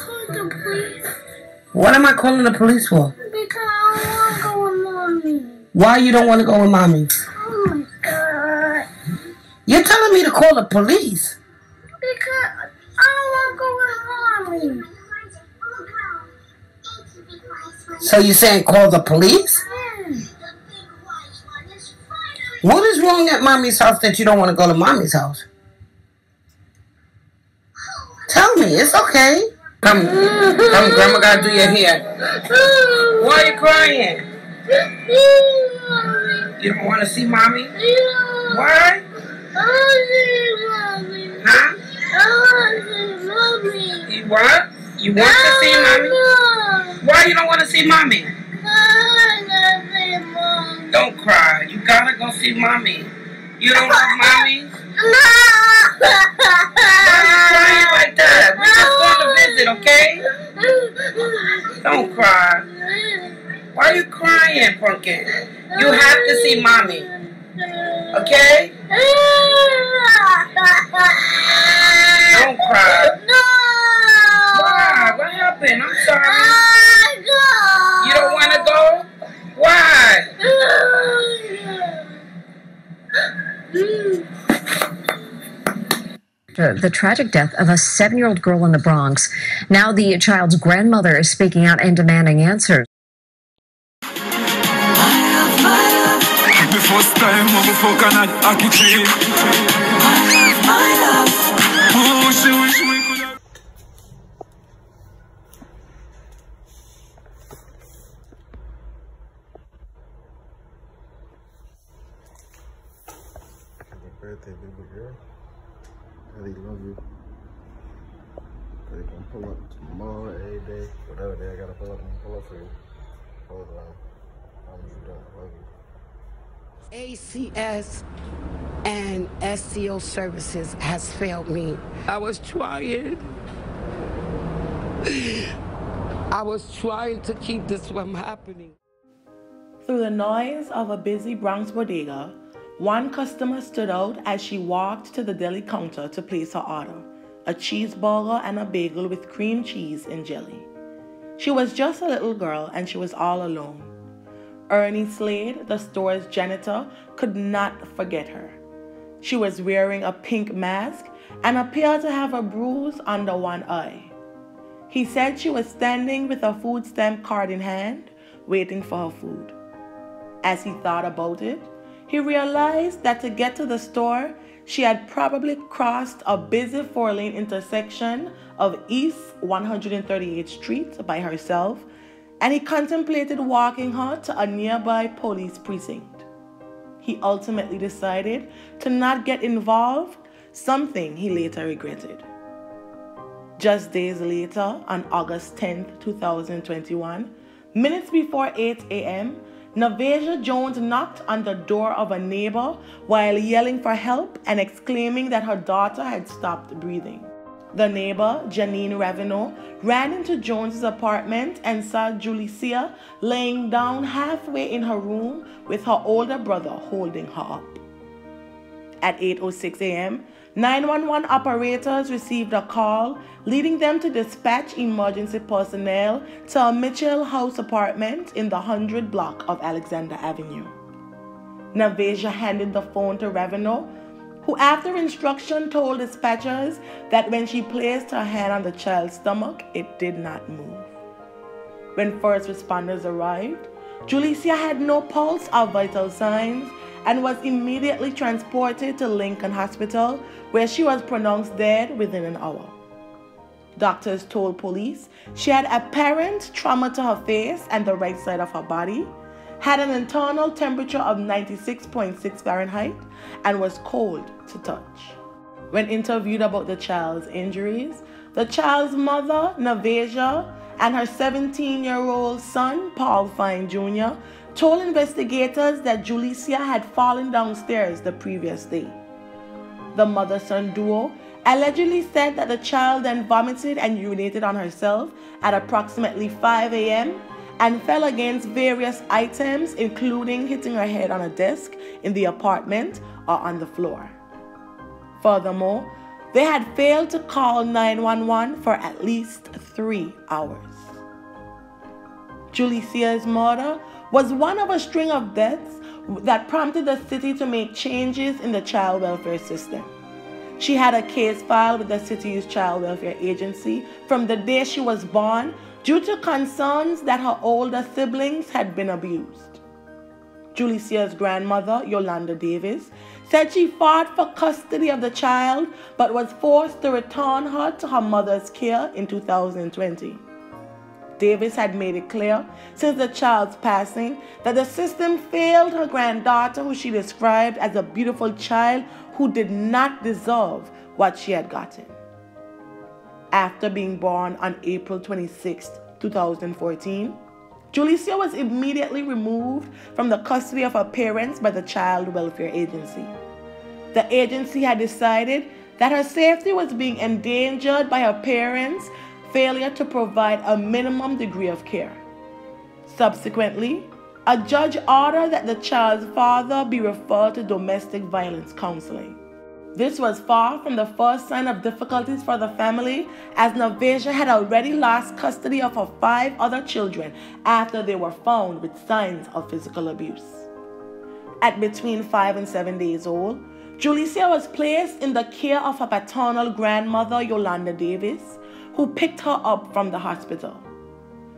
called the police. What am I calling the police for? Because I don't want to go with mommy. Why you don't want to go with mommy? Oh my God. You're telling me to call the police? Because I don't want to go with mommy. So you're saying call the police? Yes. What is wrong at mommy's house that you don't want to go to mommy's house? Tell me, it's okay. Come, grandma gotta do your hair. Why are you crying? You don't want to see mommy? Why? I want to see mommy. Huh? I want to see mommy. You what? You want to see mommy? Why you don't want to see mommy? I want to see mommy. Don't cry. You gotta go see mommy. You don't love mommy? No. Why are you crying like that? We just going to visit, okay? Don't cry. Why are you crying, Pumpkin? You have to see mommy, okay? Don't cry. No. Why? What happened? I'm sorry. You don't want to go? Why? The tragic death of a 7-year-old girl in the Bronx. Now the child's grandmother is speaking out and demanding answers. Birthday, baby girl. Really love you. Really gonna pull up tomorrow, every day, whatever day I gotta pull up, I'm gonna pull up for you. Hold on. I love you, dog. I love you. ACS and SCO services has failed me. I was trying. I was trying to keep this from happening. Through the noise of a busy Bronx bodega, one customer stood out as she walked to the deli counter to place her order, a cheeseburger and a bagel with cream cheese and jelly. She was just a little girl and she was all alone. Ernie Slade, the store's janitor, could not forget her. She was wearing a pink mask and appeared to have a bruise under one eye. He said she was standing with a food stamp card in hand, waiting for her food. As he thought about it, he realized that to get to the store, she had probably crossed a busy four-lane intersection of East 138th Street by herself, and he contemplated walking her to a nearby police precinct. He ultimately decided to not get involved, something he later regretted. Just days later, on August 10th, 2021, minutes before 8 a.m., Navasia Jones knocked on the door of a neighbor while yelling for help and exclaiming that her daughter had stopped breathing. The neighbor, Janine Raveneau, ran into Jones' apartment and saw Julissia laying down halfway in her room with her older brother holding her up. At 8:06 a.m., 911 operators received a call leading them to dispatch emergency personnel to a Mitchell House apartment in the 100 block of Alexander Avenue. Navasia handed the phone to Raveneau, who after instruction told dispatchers that when she placed her hand on the child's stomach, it did not move. When first responders arrived, Julissia had no pulse or vital signs and was immediately transported to Lincoln Hospital, where she was pronounced dead within an hour. Doctors told police she had apparent trauma to her face and the right side of her body, had an internal temperature of 96.6 Fahrenheit, and was cold to touch. When interviewed about the child's injuries, the child's mother, Navasia, and her 17-year-old son, Paul Fine Jr., told investigators that Julissia had fallen downstairs the previous day. The mother-son duo allegedly said that the child then vomited and urinated on herself at approximately 5 a.m. and fell against various items, including hitting her head on a desk in the apartment or on the floor. Furthermore, they had failed to call 911 for at least 3 3 hours. Julissia's murder was one of a string of deaths that prompted the city to make changes in the child welfare system. She had a case filed with the city's child welfare agency from the day she was born due to concerns that her older siblings had been abused. Julissia's grandmother, Yolanda Davis, said she fought for custody of the child but was forced to return her to her mother's care in 2020. Davis had made it clear since the child's passing that the system failed her granddaughter, who she described as a beautiful child who did not deserve what she had gotten. After being born on April 26, 2014, Julissia was immediately removed from the custody of her parents by the Child Welfare Agency. The agency had decided that her safety was being endangered by her parents' failure to provide a minimum degree of care. Subsequently, a judge ordered that the child's father be referred to domestic violence counseling. This was far from the first sign of difficulties for the family, as Navasia had already lost custody of her 5 other children after they were found with signs of physical abuse. At between 5 and 7 days old, Julissia was placed in the care of her paternal grandmother, Yolanda Davis, who picked her up from the hospital.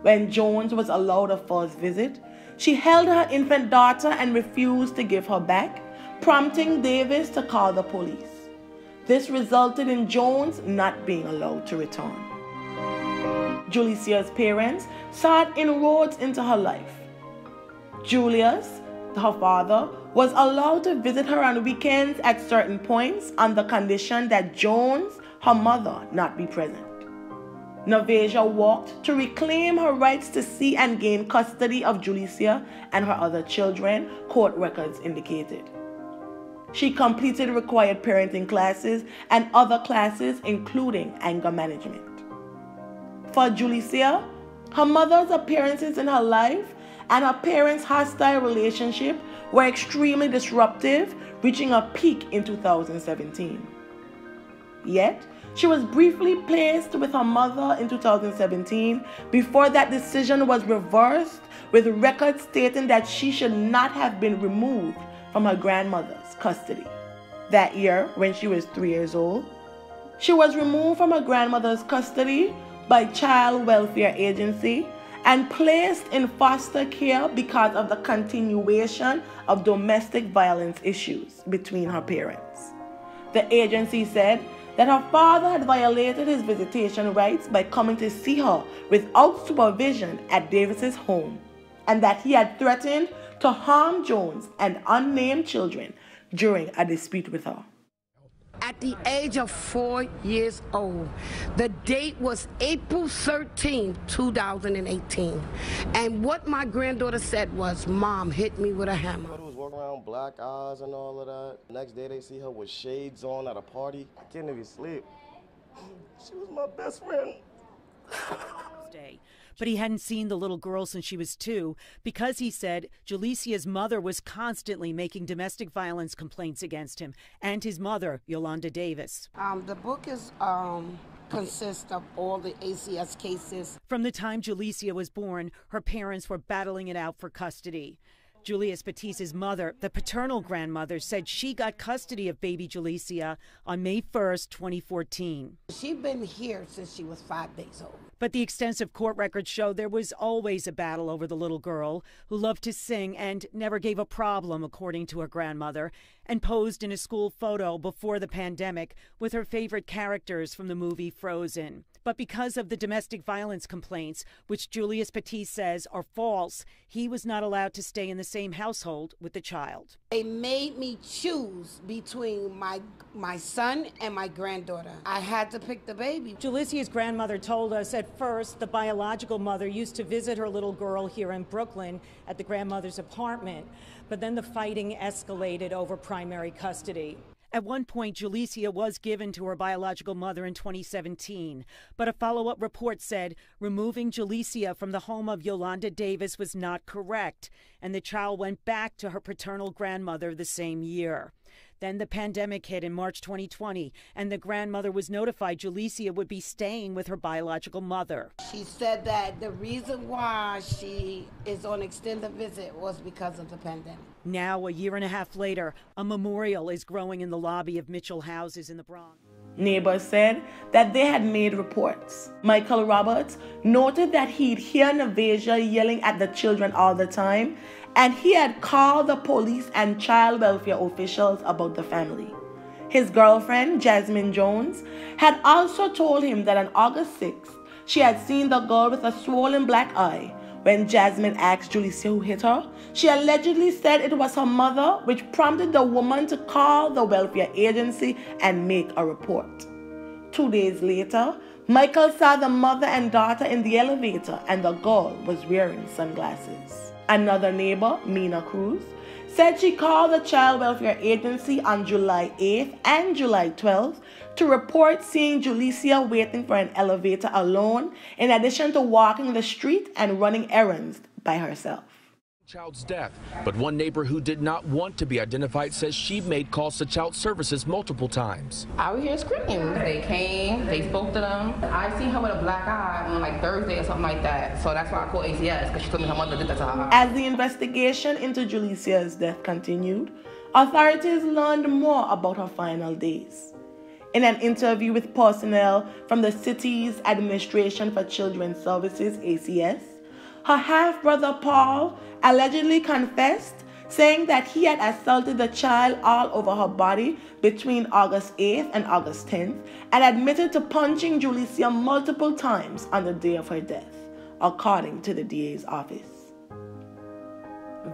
When Jones was allowed a first visit, she held her infant daughter and refused to give her back, prompting Davis to call the police. This resulted in Jones not being allowed to return. Julissia's parents sought inroads into her life. Julius, her father, was allowed to visit her on weekends at certain points on the condition that Jones, her mother, not be present. Navasia walked to reclaim her rights to see and gain custody of Julissia and her other children, court records indicated. She completed required parenting classes and other classes, including anger management. For Julissia, her mother's appearances in her life and her parents' hostile relationship were extremely disruptive, reaching a peak in 2017. Yet, she was briefly placed with her mother in 2017 before that decision was reversed, with records stating that she should not have been removed from her grandmother's custody. That year, when she was 3 years old, she was removed from her grandmother's custody by Child Welfare Agency and placed in foster care because of the continuation of domestic violence issues between her parents. The agency said that her father had violated his visitation rights by coming to see her without supervision at Davis's home, and that he had threatened to harm Jones and unnamed children during a dispute with her. At the age of 4 years old, the date was April 13, 2018. And what my granddaughter said was, "Mom hit me with a hammer." Walking around, black eyes and all of that. Next day they see her with shades on at a party. I can't even sleep. She was my best friend. But he hadn't seen the little girl since she was 2, because he said Julissia's mother was constantly making domestic violence complaints against him and his mother, Yolanda Davis. The book is consists of all the ACS cases. From the time Julissia was born, her parents were battling it out for custody. Julius Batties' mother, the paternal grandmother, said she got custody of baby Julissia on May 1st, 2014. She'd been here since she was 5 days old. But the extensive court records show there was always a battle over the little girl, who loved to sing and never gave a problem, according to her grandmother, and posed in a school photo before the pandemic with her favorite characters from the movie Frozen. But because of the domestic violence complaints, which Julius Batties says are false, he was not allowed to stay in the same household with the child. They made me choose between my son and my granddaughter. I had to pick the baby. Julissia's grandmother told us at first the biological mother used to visit her little girl here in Brooklyn at the grandmother's apartment, but then the fighting escalated over primary custody. At one point, Julissia was given to her biological mother in 2017, but a follow-up report said removing Julissia from the home of Yolanda Davis was not correct, and the child went back to her paternal grandmother the same year. Then the pandemic hit in March 2020, and the grandmother was notified Julissia would be staying with her biological mother. She said that the reason why she is on extended visit was because of the pandemic. Now, a year and a half later, a memorial is growing in the lobby of Mitchell Houses in the Bronx. Neighbors said that they had made reports. Michael Roberts noted that he'd hear Navasia yelling at the children all the time, and he had called the police and child welfare officials about the family. His girlfriend, Jasmine Jones, had also told him that on August 6th, she had seen the girl with a swollen black eye. When Jasmine asked Julissia who hit her, she allegedly said it was her mother, which prompted the woman to call the welfare agency and make a report. 2 days later, Michael saw the mother and daughter in the elevator, and the girl was wearing sunglasses. Another neighbor, Mina Cruz, said she called the child welfare agency on July 8th and July 12th to report seeing Julissia waiting for an elevator alone, in addition to walking the street and running errands by herself. Child's death, but one neighbor who did not want to be identified says she made calls to child services multiple times. I would hear screams. They came, they spoke to them. I seen her with a black eye on like Thursday or something like that, so that's why I called ACS, because she told me her mother did that to her. As the investigation into Julissia's death continued, authorities learned more about her final days. In an interview with personnel from the city's Administration for Children's Services, ACS, her half-brother Paul allegedly confessed, saying that he had assaulted the child all over her body between August 8th and August 10th, and admitted to punching Julissia multiple times on the day of her death, according to the DA's office.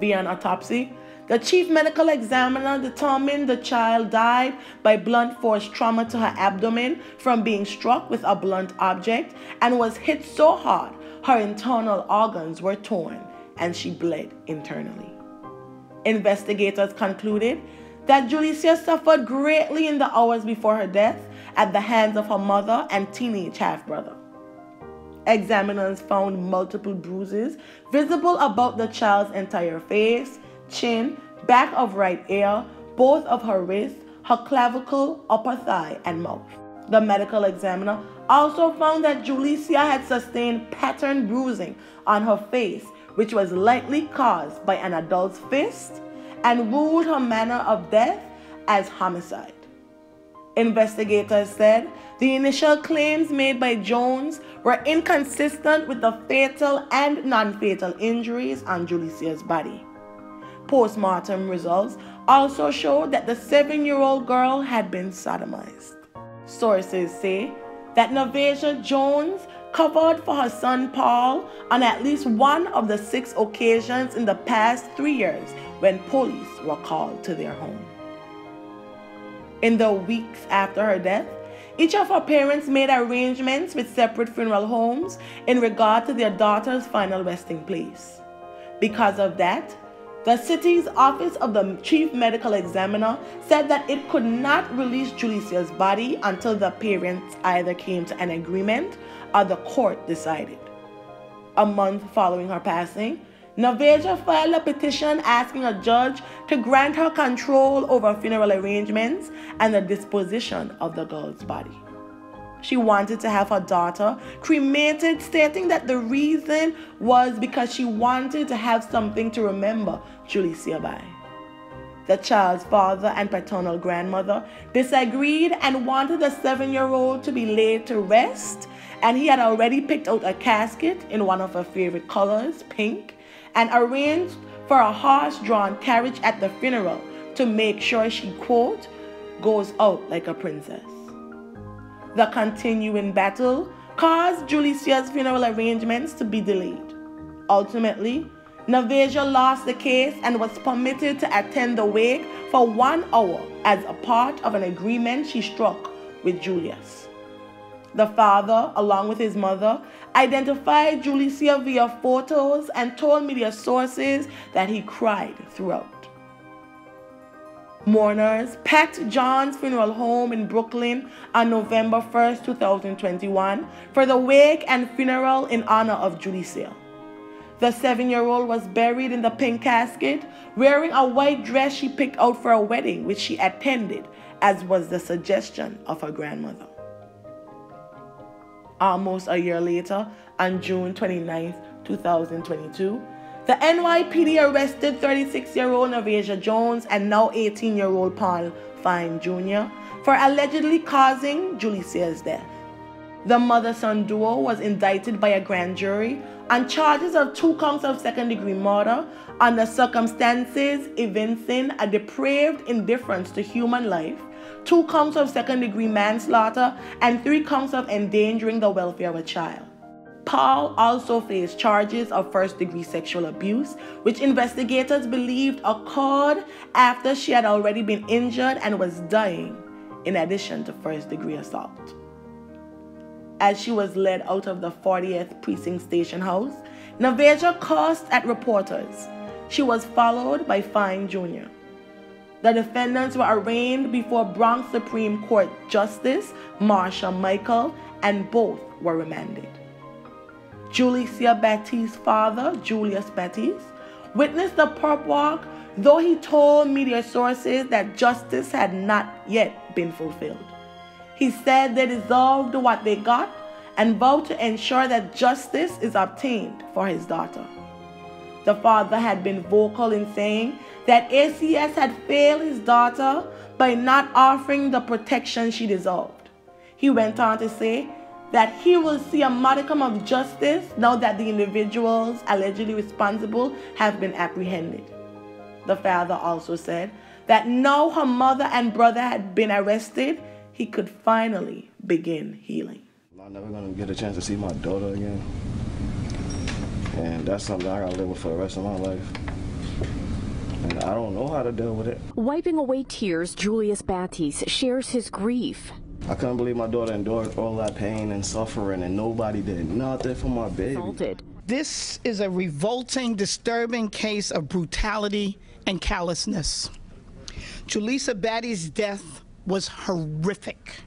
Via an autopsy, the chief medical examiner determined the child died by blunt force trauma to her abdomen from being struck with a blunt object, and was hit so hard her internal organs were torn and she bled internally. Investigators concluded that Julissia suffered greatly in the hours before her death at the hands of her mother and teenage half-brother. Examiners found multiple bruises visible about the child's entire face, chin, back of right ear, both of her wrists, her clavicle, upper thigh, and mouth. The medical examiner also found that Julissia had sustained pattern bruising on her face, which was likely caused by an adult's fist, and ruled her manner of death as homicide. Investigators said the initial claims made by Jones were inconsistent with the fatal and non-fatal injuries on Julissia's body. Postmortem results also showed that the 7-year-old girl had been sodomized. Sources say that Navasia Jones covered for her son Paul on at least one of the 6 occasions in the past 3 years when police were called to their home. In the weeks after her death, each of her parents made arrangements with separate funeral homes in regard to their daughter's final resting place. Because of that, the city's office of the chief medical examiner said that it could not release Julissia's body until the parents either came to an agreement or the court decided. A month following her passing, Navasia filed a petition asking a judge to grant her control over funeral arrangements and the disposition of the girl's body. She wanted to have her daughter cremated, stating that the reason was because she wanted to have something to remember Julissia by. The child's father and paternal grandmother disagreed and wanted the 7-year-old to be laid to rest, and he had already picked out a casket in one of her favorite colors, pink, and arranged for a horse-drawn carriage at the funeral to make sure she, quote, goes out like a princess. The continuing battle caused Julissia's funeral arrangements to be delayed. Ultimately, Navasia lost the case and was permitted to attend the wake for 1 hour as a part of an agreement she struck with Julius. The father, along with his mother, identified Julissia via photos and told media sources that he cried throughout. Mourners packed John's funeral home in Brooklyn on November 1st, 2021 for the wake and funeral in honor of Julissia. The 7-year-old was buried in the pink casket, wearing a white dress she picked out for a wedding which she attended, as was the suggestion of her grandmother. Almost a year later, on June 29, 2022, the NYPD arrested 36-year-old Navasia Jones and now 18-year-old Paul Fine Jr. for allegedly causing Julissia's death. The mother-son duo was indicted by a grand jury on charges of 2 counts of second-degree murder under circumstances evincing a depraved indifference to human life, 2 counts of second-degree manslaughter, and 3 counts of endangering the welfare of a child. Paul also faced charges of first-degree sexual abuse, which investigators believed occurred after she had already been injured and was dying, in addition to first-degree assault. As she was led out of the 40th Precinct Station House, Navasia cursed at reporters. She was followed by Fine Jr. The defendants were arraigned before Bronx Supreme Court Justice Marsha Michael, and both were remanded. Julissia Batties' father, Julius Batties, witnessed the perp walk, though he told media sources that justice had not yet been fulfilled. He said they deserved what they got and vowed to ensure that justice is obtained for his daughter. The father had been vocal in saying that ACS had failed his daughter by not offering the protection she deserved. He went on to say that he will see a modicum of justice now that the individuals allegedly responsible have been apprehended. The father also said that now her mother and brother had been arrested, he could finally begin healing. I'm never gonna get a chance to see my daughter again. And that's something I gotta live with for the rest of my life. And I don't know how to deal with it. Wiping away tears, Julius Batties shares his grief. I couldn't believe my daughter endured all that pain and suffering and nobody did nothing for my baby. This is a revolting, disturbing case of brutality and callousness. Julissia Batties' death was horrific,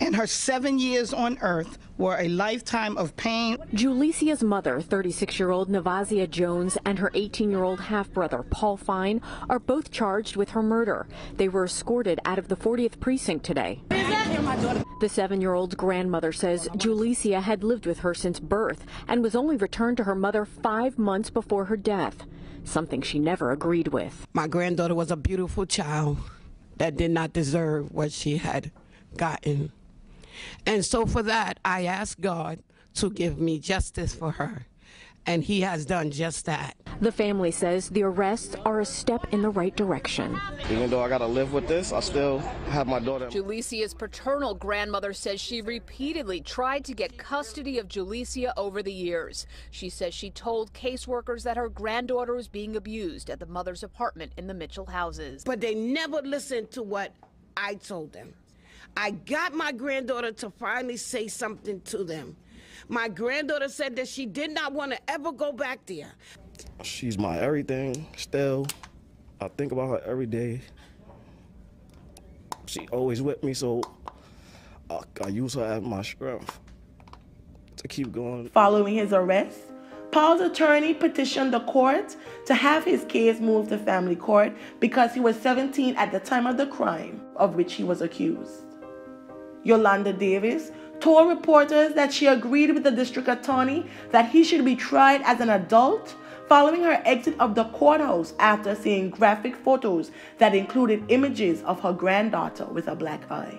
and her 7 years on earth were a lifetime of pain. Julissia's mother, 36-year-old Navasia Jones, and her 18-year-old half-brother, Paul Fine, are both charged with her murder. They were escorted out of the 40th precinct today. The 7-year-old's grandmother says Julissia had lived with her since birth and was only returned to her mother 5 months before her death, something she never agreed with. My granddaughter was a beautiful child that did not deserve what she had gotten. And so for that, I ask God to give me justice for her. And he has done just that. The family says the arrests are a step in the right direction. Even though I gotta live with this, I still have my daughter. Julissia's paternal grandmother says she repeatedly tried to get custody of Julissia over the years. She says she told caseworkers that her granddaughter was being abused at the mother's apartment in the Mitchell Houses. But they never listened to what I told them. I got my granddaughter to finally say something to them. My granddaughter said that she did not want to ever go back there. She's my everything still. I think about her every day. She always with me, so I use her as my strength to keep going. Following his arrest, Paul's attorney petitioned the court to have his case moved to family court because he was 17 at the time of the crime of which he was accused. Yolanda Davis told reporters that she agreed with the district attorney that he should be tried as an adult following her exit of the courthouse after seeing graphic photos that included images of her granddaughter with a black eye.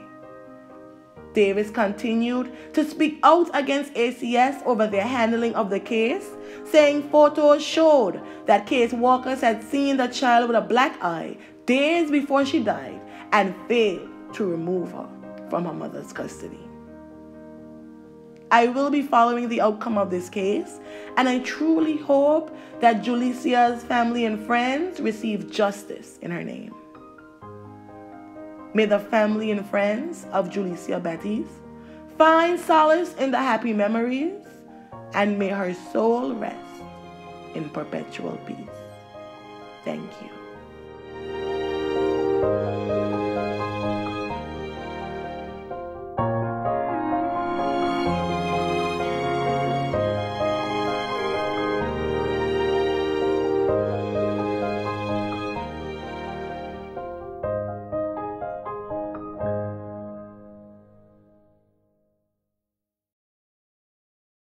Davis continued to speak out against ACS over their handling of the case, saying photos showed that caseworkers had seen the child with a black eye days before she died and failed to remove her from her mother's custody. I will be following the outcome of this case, and I truly hope that Julissia's family and friends receive justice in her name. May the family and friends of Julissia Batties find solace in the happy memories, and may her soul rest in perpetual peace. Thank you.